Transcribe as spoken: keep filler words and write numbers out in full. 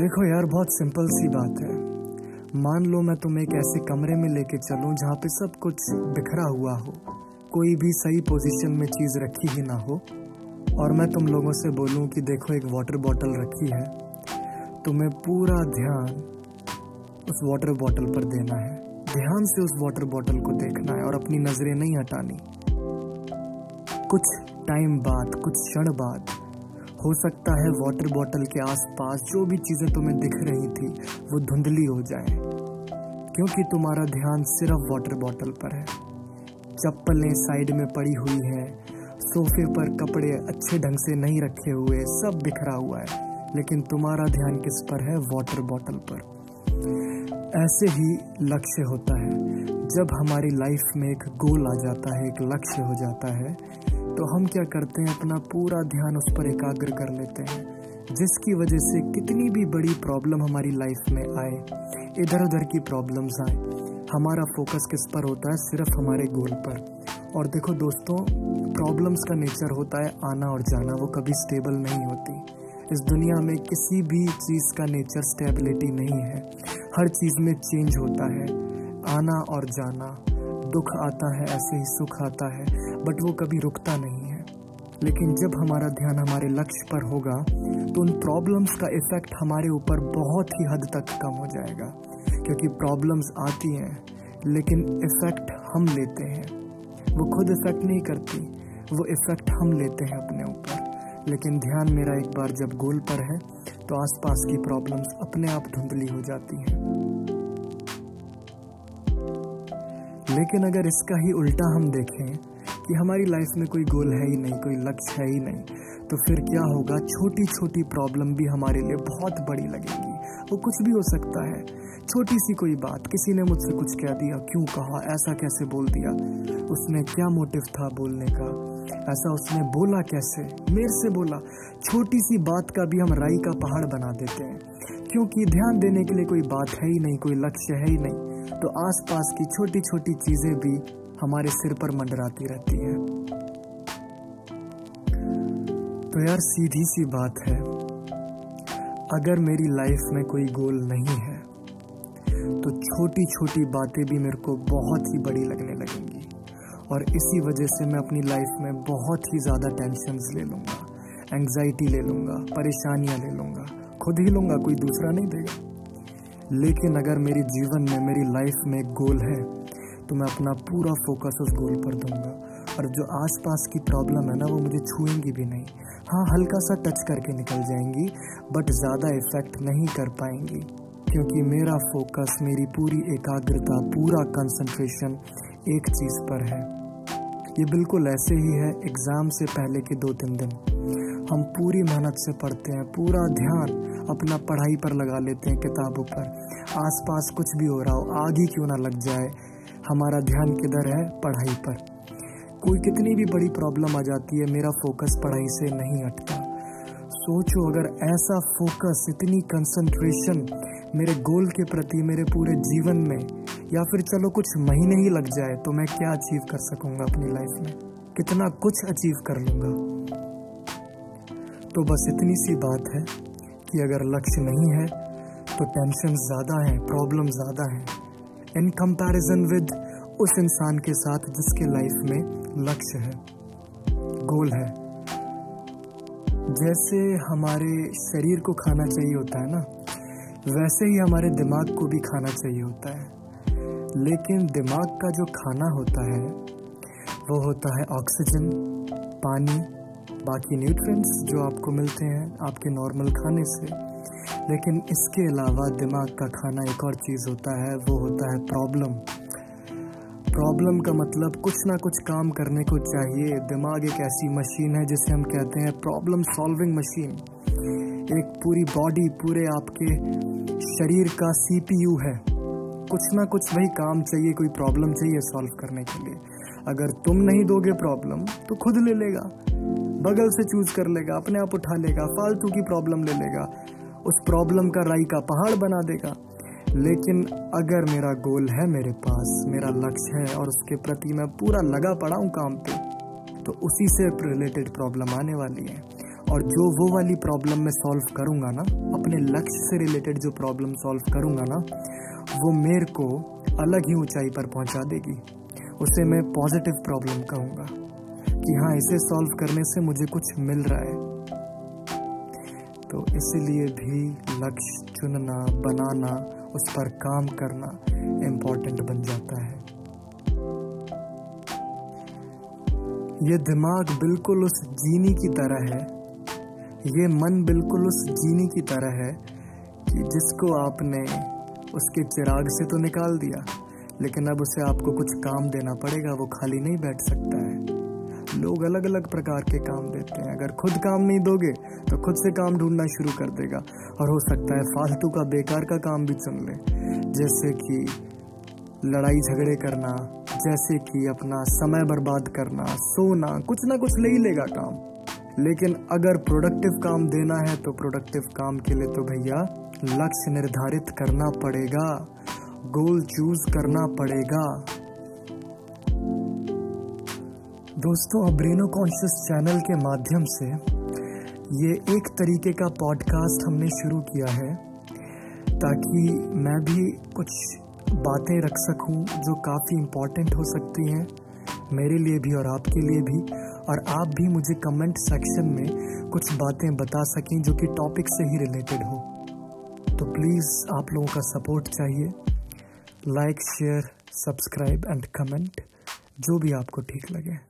देखो यार, बहुत सिंपल सी बात है। मान लो मैं तुम्हें एक ऐसे कमरे में लेके चलूं जहाँ पे सब कुछ बिखरा हुआ हो, कोई भी सही पोजीशन में चीज़ रखी ही ना हो, और मैं तुम लोगों से बोलूं कि देखो एक वाटर बॉटल रखी है, तुम्हें पूरा ध्यान उस वाटर बॉटल पर देना है, ध्यान से उस वाटर बॉटल को देखना है और अपनी नजरें नहीं हटानी। कुछ टाइम बाद, कुछ क्षण बाद, हो सकता है वाटर बॉटल के आसपास जो भी चीजें तुम्हें दिख रही थी वो धुंधली हो जाए, क्योंकि तुम्हारा ध्यान सिर्फ वाटर बॉटल पर है। चप्पलें साइड में पड़ी हुई हैं, सोफे पर कपड़े अच्छे ढंग से नहीं रखे हुए, सब बिखरा हुआ है, लेकिन तुम्हारा ध्यान किस पर है? वाटर बॉटल पर। ऐसे ही लक्ष्य होता है। जब हमारी लाइफ में एक गोल आ जाता है, एक लक्ष्य हो जाता है, तो हम क्या करते हैं? अपना पूरा ध्यान उस पर एकाग्र कर लेते हैं, जिसकी वजह से कितनी भी बड़ी प्रॉब्लम हमारी लाइफ में आए, इधर उधर की प्रॉब्लम्स आए, हमारा फोकस किस पर होता है? सिर्फ हमारे गोल पर। और देखो दोस्तों, प्रॉब्लम्स का नेचर होता है आना और जाना, वो कभी स्टेबल नहीं होती। इस दुनिया में किसी भी चीज़ का नेचर स्टेबिलिटी नहीं है, हर चीज़ में चेंज होता है, आना और जाना, दुख आता है ऐसे ही सुख आता है, बट वो कभी रुकता नहीं है। लेकिन जब हमारा ध्यान हमारे लक्ष्य पर होगा तो उन प्रॉब्लम्स का इफ़ेक्ट हमारे ऊपर बहुत ही हद तक कम हो जाएगा, क्योंकि प्रॉब्लम्स आती हैं लेकिन इफ़ेक्ट हम लेते हैं, वो खुद इफ़ेक्ट नहीं करती, वो इफ़ेक्ट हम लेते हैं अपने ऊपर। लेकिन ध्यान मेरा एक बार जब गोल पर है तो आसपास की प्रॉब्लम्स अपने आप धुंधली हो जाती हैं। लेकिन अगर इसका ही उल्टा हम देखें कि हमारी लाइफ में कोई गोल है ही नहीं, कोई लक्ष्य है ही नहीं, तो फिर क्या होगा? छोटी छोटी प्रॉब्लम भी हमारे लिए बहुत बड़ी लगेगी। वो कुछ भी हो सकता है, छोटी सी कोई बात, किसी ने मुझसे कुछ कह दिया, क्यों कहा, ऐसा कैसे बोल दिया, उसमें क्या मोटिव था बोलने का, ऐसा उसने बोला कैसे, मेरे से बोला, छोटी सी बात का भी हम राई का पहाड़ बना देते हैं, क्योंकि ध्यान देने के लिए कोई बात है ही नहीं, कोई लक्ष्य है ही नहीं, तो आसपास की छोटी छोटी चीजें भी हमारे सिर पर मंडराती रहती है। तो यार सीधी सी बात है, अगर मेरी लाइफ में कोई गोल नहीं है तो छोटी छोटी बातें भी मेरे को बहुत ही बड़ी लगने लगेंगी, और इसी वजह से मैं अपनी लाइफ में बहुत ही ज़्यादा टेंशन्स ले लूँगा, एंग्जाइटी ले लूँगा, परेशानियाँ ले लूँगा, खुद ही लूँगा, कोई दूसरा नहीं देगा। लेकिन अगर मेरे जीवन में, मेरी लाइफ में गोल है तो मैं अपना पूरा फोकस उस गोल पर दूँगा, और जो आसपास की प्रॉब्लम है ना, वो मुझे छूएंगी भी नहीं। हाँ, हल्का सा टच करके निकल जाएंगी, बट ज़्यादा इफ़ेक्ट नहीं कर पाएंगी, क्योंकि मेरा फोकस, मेरी पूरी एकाग्रता, पूरा कंसंट्रेशन एक चीज़ पर है। ये बिल्कुल ऐसे ही है एग्ज़ाम से पहले के दो तीन दिन, हम पूरी मेहनत से पढ़ते हैं, पूरा ध्यान अपना पढ़ाई पर लगा लेते हैं, किताबों पर, आसपास कुछ भी हो रहा हो, आग ही क्यों ना लग जाए, हमारा ध्यान किधर है? पढ़ाई पर। कोई कितनी भी बड़ी प्रॉब्लम आ जाती है, मेरा फोकस पढ़ाई से नहीं हटता। सोचो, अगर ऐसा फोकस, इतनी कंसंट्रेशन मेरे गोल के प्रति मेरे पूरे जीवन में, या फिर चलो कुछ महीने ही लग जाए, तो मैं क्या अचीव कर सकूंगा अपनी लाइफ में, कितना कुछ अचीव कर लूँगा। तो बस इतनी सी बात है कि अगर लक्ष्य नहीं है तो टेंशन ज़्यादा है, प्रॉब्लम ज़्यादा है, इन कंपैरिजन विद उस इंसान के साथ जिसके लाइफ में लक्ष्य है, गोल है। जैसे हमारे शरीर को खाना चाहिए होता है ना, वैसे ही हमारे दिमाग को भी खाना चाहिए होता है। लेकिन दिमाग का जो खाना होता है वो होता है ऑक्सीजन, पानी, बाकी न्यूट्रिएंट्स जो आपको मिलते हैं आपके नॉर्मल खाने से। लेकिन इसके अलावा दिमाग का खाना एक और चीज़ होता है, वो होता है प्रॉब्लम। प्रॉब्लम का मतलब कुछ ना कुछ काम करने को चाहिए। दिमाग एक ऐसी मशीन है जिसे हम कहते हैं प्रॉब्लम सॉल्विंग मशीन। एक पूरी बॉडी, पूरे आपके शरीर का सीपीयू है, कुछ ना कुछ वही काम चाहिए, कोई प्रॉब्लम चाहिए सॉल्व करने के लिए। अगर तुम नहीं दोगे प्रॉब्लम तो खुद ले लेगा, बगल से चूज कर लेगा, अपने आप उठा लेगा, फालतू की प्रॉब्लम ले लेगा, उस प्रॉब्लम का राई का पहाड़ बना देगा। लेकिन अगर मेरा गोल है, मेरे पास मेरा लक्ष्य है और उसके प्रति मैं पूरा लगा पड़ा हूँ काम पे, तो उसी से रिलेटेड प्रॉब्लम आने वाली है, और जो वो वाली प्रॉब्लम मैं सॉल्व करूँगा ना, अपने लक्ष्य से रिलेटेड जो प्रॉब्लम सॉल्व करूँगा ना, वो मेरे को अलग ही ऊंचाई पर पहुँचा देगी। उसे मैं पॉजिटिव प्रॉब्लम कहूँगा कि हाँ, इसे सॉल्व करने से मुझे कुछ मिल रहा है। तो इसीलिए भी लक्ष्य चुनना, बनाना, उस पर काम करना इम्पोर्टेंट बन जाता है। ये दिमाग बिल्कुल उस जीनी की तरह है, ये मन बिल्कुल उस जीनी की तरह है कि जिसको आपने उसके चिराग से तो निकाल दिया, लेकिन अब उसे आपको कुछ काम देना पड़ेगा, वो खाली नहीं बैठ सकता है। लोग अलग अलग प्रकार के काम देते हैं, अगर खुद काम नहीं दोगे तो खुद से काम ढूंढना शुरू कर देगा, और हो सकता है फालतू का बेकार का काम भी चुन ले, जैसे कि लड़ाई झगड़े करना, जैसे कि अपना समय बर्बाद करना, सोना, कुछ ना कुछ ले ही लेगा काम। लेकिन अगर प्रोडक्टिव काम देना है तो प्रोडक्टिव काम के लिए तो भैया लक्ष्य निर्धारित करना पड़ेगा, गोल चूज करना पड़ेगा। दोस्तों, अब्रेनो कॉन्शियस चैनल के माध्यम से ये एक तरीके का पॉडकास्ट हमने शुरू किया है ताकि मैं भी कुछ बातें रख सकूं जो काफ़ी इम्पॉर्टेंट हो सकती हैं मेरे लिए भी और आपके लिए भी, और आप भी मुझे कमेंट सेक्शन में कुछ बातें बता सकें जो कि टॉपिक से ही रिलेटेड हो। तो प्लीज़ आप लोगों का सपोर्ट चाहिए, like, share, subscribe and comment, जो भी आपको ठीक लगे।